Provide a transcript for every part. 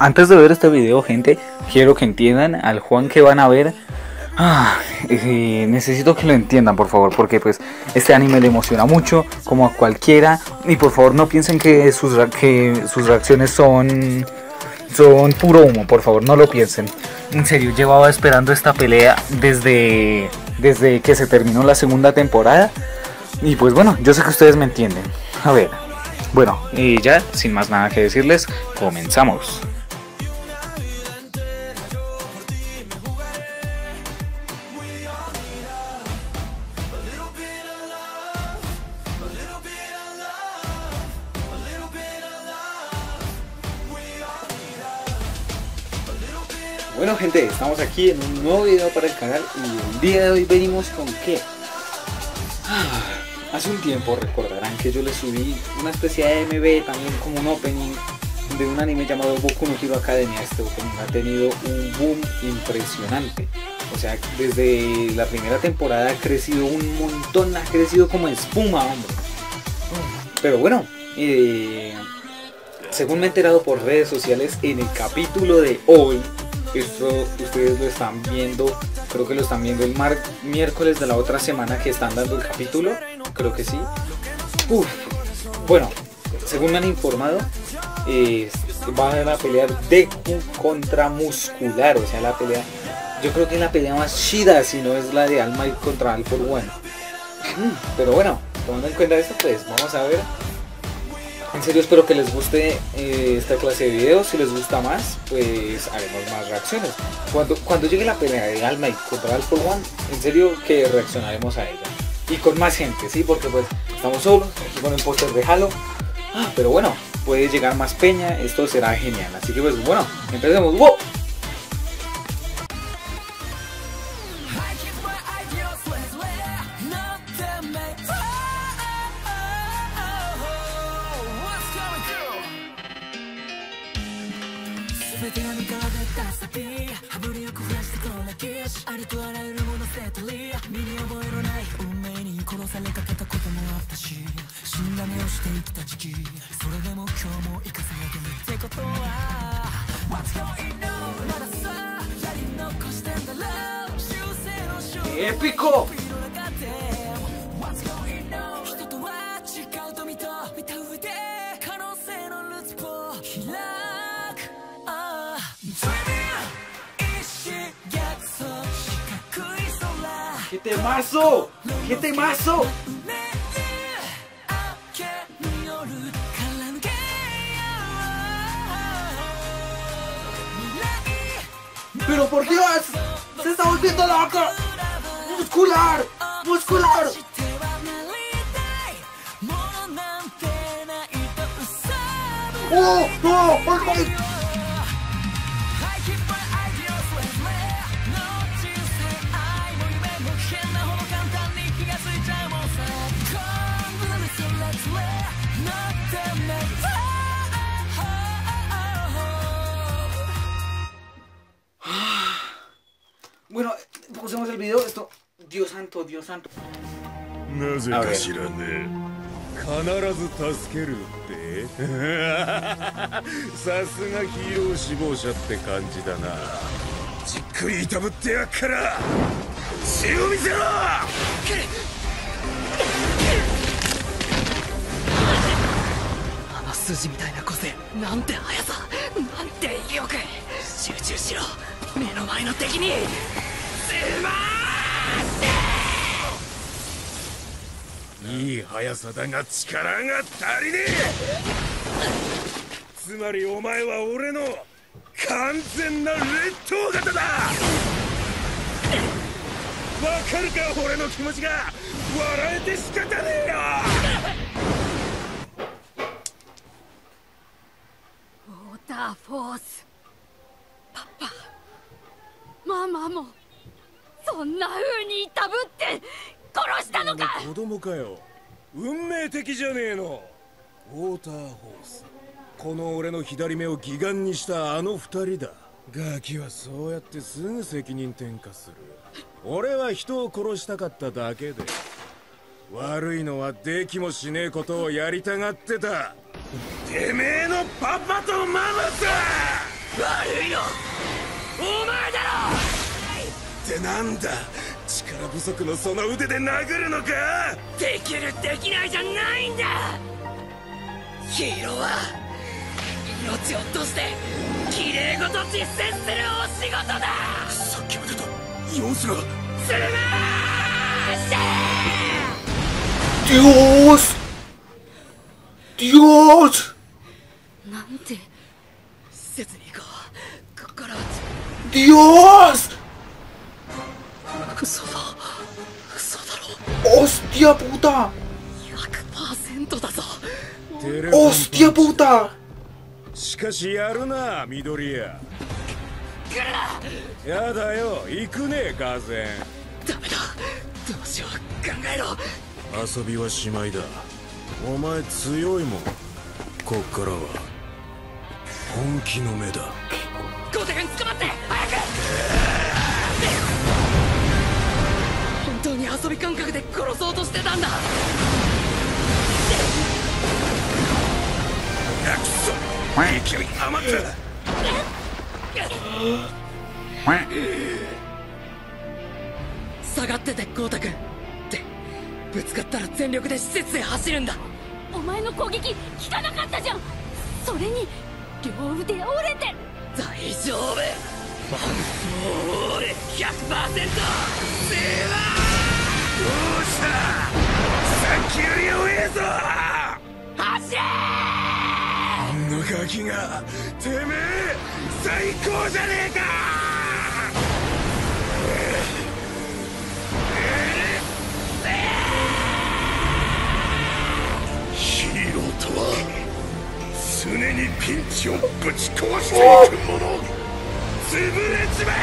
Antes de ver este video, gente, quiero que entiendan al Juan que van a ver. Necesito que lo entiendan, por favor, porque pues este anime le emociona mucho, como a cualquiera. Y por favor no piensen que sus reacciones son puro humo, por favor, no lo piensen. En serio, llevaba esperando esta pelea desde que se terminó la segunda temporada. Y pues bueno, yo sé que ustedes me entienden. A ver, bueno, y ya, sin más nada que decirles, comenzamos. Bueno, gente, estamos aquí en un nuevo video para el canal y el día de hoy venimos con ¿qué? Hace un tiempo recordarán que yo les subí una especie de MV, también como un opening de un anime llamado Boku no Hero Academia. Este opening ha tenido un boom impresionante, o sea, desde la primera temporada ha crecido un montón, ha crecido como espuma, hombre. Pero bueno, según me he enterado por redes sociales, en el capítulo de hoy, esto ustedes lo están viendo, creo que lo están viendo el miércoles de la otra semana que están dando el capítulo, creo que sí. Uf. Bueno, según me han informado, van a pelear Deku contra Muscular, o sea, la pelea, yo creo que es la pelea más chida, si no es la de Alma y contra All For One. Pero bueno, tomando en cuenta esto, pues vamos a ver. En serio, espero que les guste esta clase de videos. Si les gusta más, pues haremos más reacciones. Cuando llegue la pelea de Alma y contra All For One, en serio que reaccionaremos a ella. Y con más gente, ¿sí? Porque pues estamos solos, aquí con un póster de Halo. Pero bueno, puede llegar más peña, esto será genial. Así que pues bueno, empecemos. ¡Wow! ¡Épico! ¡Qué temazo! ¡Qué temazo! ¡Pero por Dios! ¡Se está volviendo loco! ¡Muscular! ¡Muscular! ¡Oh! ¡No! ¡Oh, no! Bueno, pausemos el video, esto... Dios santo, Dios santo. A ver. なんだ、力不足のその腕で殴るのか。できるできないじゃないんだ。ヒーローは命を落として綺麗ごと実践するお仕事だ。さっきも出た様子がすまーしてよーしよしなんてせずに行こう。ここからディオース嘘だ嘘だろ。オスティアポーター 100% だぞ。オスティアポーターしかしやるな緑屋。来るな。やだよ行くねえガゼン。ダメだどうしよう考えろ。遊びはしまいだ。お前強いもん。こっからは本気の目だ。ゴテ君捕まって早く。本当に遊び感覚で殺そうとしてたんだ。やくそ勢い余った。下がっててゴテ君ってぶつかったら全力で施設へ走るんだ。お前の攻撃効かなかったじゃん。それに両腕折れて。大丈夫。もう俺 100% セーバー。どうしたさっきより弱えぞ。走れ。あのガキがてめえ最高じゃねえか。ヒーローとは常にピンチをぶち壊していくもの。潰れちまえ。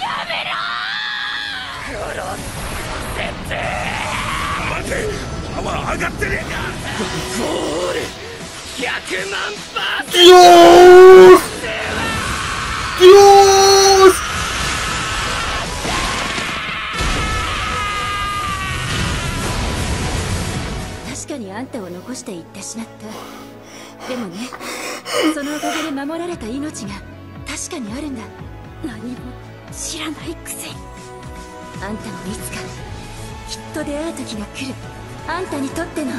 やめろー。殺せて。待て、パワー上がってねえか。ゴール100万%。よーし。確かにあんたを残していってしまった。でもね、そのおかげで守られた命が確かにあるんだ。何も知らないくせに。あんたもいつかきっと出会う時が来る。あんたにとっての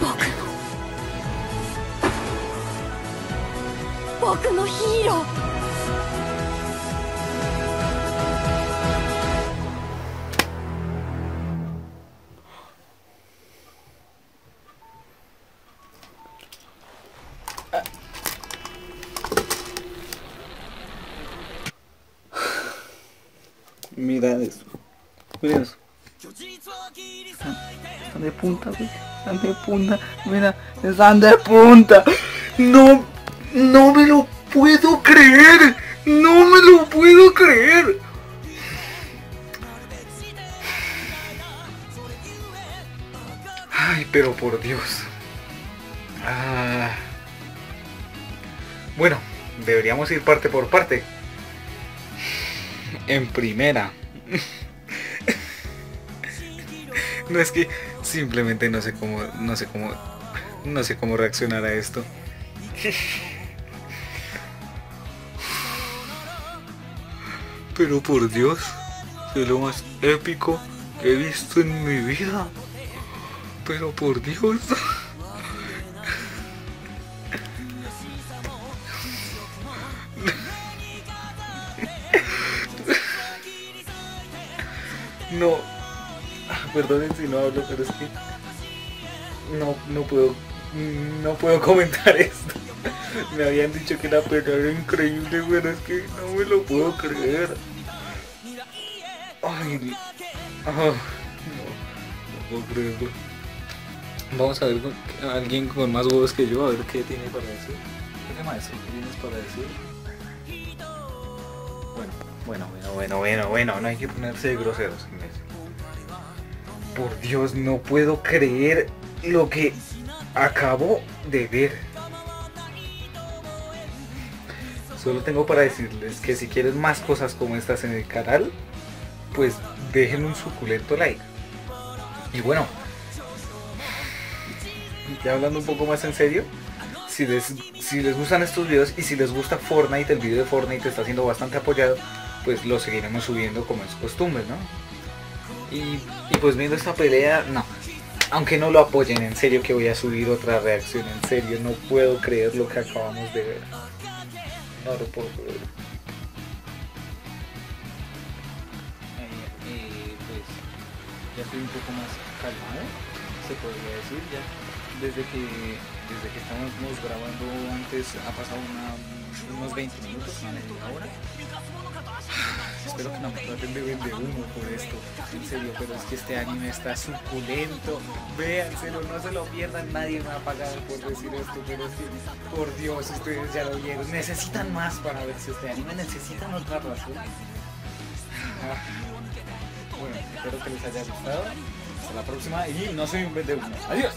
僕の僕のヒーロー。Mira eso, mira eso. Están de punta, güey. Están de punta, mira, están de punta. No. ¡No me lo puedo creer! ¡No me lo puedo creer! ¡Ay, pero por Dios! Ah. Bueno, deberíamos ir parte por parte. En primera. No, es que simplemente no sé cómo reaccionar a esto. Pero por Dios, es lo más épico que he visto en mi vida. Pero por Dios. No, perdonen si no hablo, pero es que no puedo comentar esto. Me habían dicho que la pelea era increíble, pero es que no me lo puedo creer. Ay, no puedo creerlo. Vamos a ver a alguien con más huevos que yo, a ver qué tiene para decir. ¿Qué maestro tienes para decir? Bueno, no hay que ponerse de groseros en eso. Por Dios, no puedo creer lo que acabo de ver. Solo tengo para decirles que si quieren más cosas como estas en el canal, pues dejen un suculento like. Y bueno, ya hablando un poco más en serio, si les gustan estos videos y si les gusta Fortnite, el video de Fortnite está siendo bastante apoyado, pues lo seguiremos subiendo como es costumbre, ¿no? Y pues viendo esta pelea, no, aunque no lo apoyen, en serio que voy a subir otra reacción, en serio, no puedo creer lo que acabamos de ver. No lo puedo creer. Pues ya estoy un poco más calmado, se podría decir ya. Desde que estábamos grabando antes ha pasado unos 20 minutos, una hora. Espero que no me traten de vender humo por esto, en serio, pero es que este anime está suculento, véanselo, no se lo pierdan, nadie me ha pagado por decir esto, pero es que, por Dios, ustedes ya lo vieron, necesitan más para verse este anime, necesitan otra razón. Bueno, espero que les haya gustado, hasta la próxima y no soy un vende humo, adiós.